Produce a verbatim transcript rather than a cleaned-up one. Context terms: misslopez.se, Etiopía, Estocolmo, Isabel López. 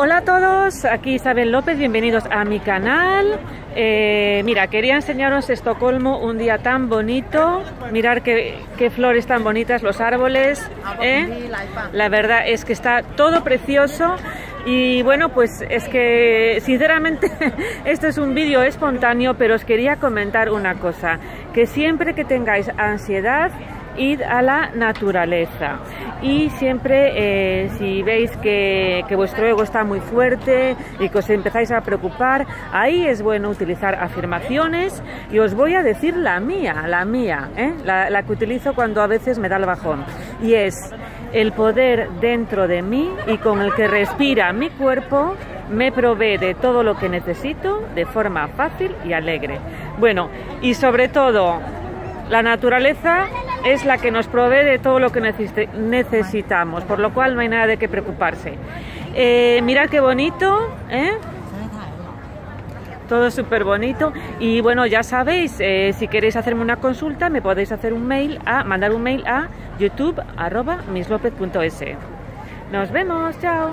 Hola a todos, aquí Isabel López, bienvenidos a mi canal. Eh, mira, quería enseñaros Estocolmo, un día tan bonito. Mirar qué, qué flores tan bonitas, los árboles. ¿eh? La verdad es que está todo precioso. Y bueno, pues es que sinceramente esto es un vídeo espontáneo, pero os quería comentar una cosa. Que siempre que tengáis ansiedad, id a la naturaleza. Y siempre eh, si veis que, que vuestro ego está muy fuerte y que os empezáis a preocupar, ahí es bueno utilizar afirmaciones, y os voy a decir la mía, la mía, ¿eh? la, la que utilizo cuando a veces me da el bajón, y es: el poder dentro de mí y con el que respira mi cuerpo me provee de todo lo que necesito de forma fácil y alegre. Bueno, y sobre todo, la naturaleza es la que nos provee de todo lo que necesitamos, por lo cual no hay nada de qué preocuparse. Eh, mirad qué bonito, ¿eh? Todo súper bonito. Y bueno, ya sabéis, eh, si queréis hacerme una consulta, me podéis hacer un mail a, mandar un mail a youtube arroba mislopez punto es. Nos vemos, chao.